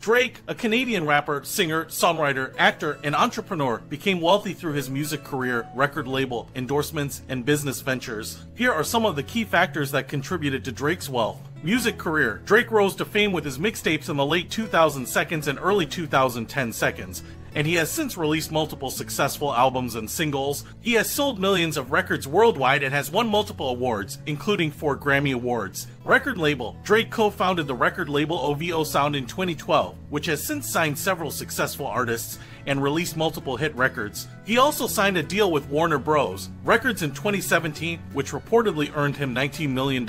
Drake, a Canadian rapper, singer, songwriter, actor, and entrepreneur, became wealthy through his music career, record label, endorsements, and business ventures. Here are some of the key factors that contributed to Drake's wealth. Music career. Drake rose to fame with his mixtapes in the late 2000s and early 2010s. And he has since released multiple successful albums and singles. He has sold millions of records worldwide and has won multiple awards, including 4 Grammy Awards. Record label. Drake co-founded the record label OVO Sound in 2012, which has since signed several successful artists and released multiple hit records. He also signed a deal with Warner Bros. Records in 2017, which reportedly earned him $19 million.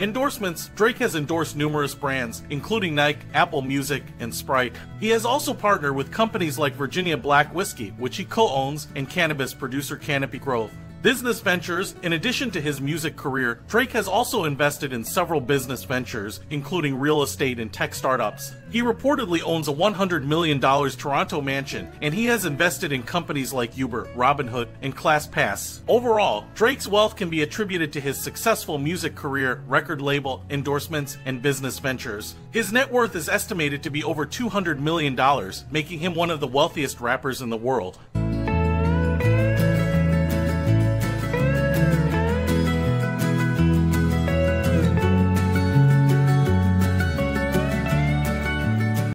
Endorsements. Drake has endorsed numerous brands, including Nike, Apple Music, and Sprite. He has also partnered with companies like Virginia Black Whiskey, which he co-owns, and cannabis producer Canopy Growth. Business ventures. In addition to his music career, Drake has also invested in several business ventures, including real estate and tech startups. He reportedly owns a $100 million Toronto mansion, and he has invested in companies like Uber, Robinhood, and ClassPass. Overall, Drake's wealth can be attributed to his successful music career, record label, endorsements, and business ventures. His net worth is estimated to be over $200 million, making him one of the wealthiest rappers in the world.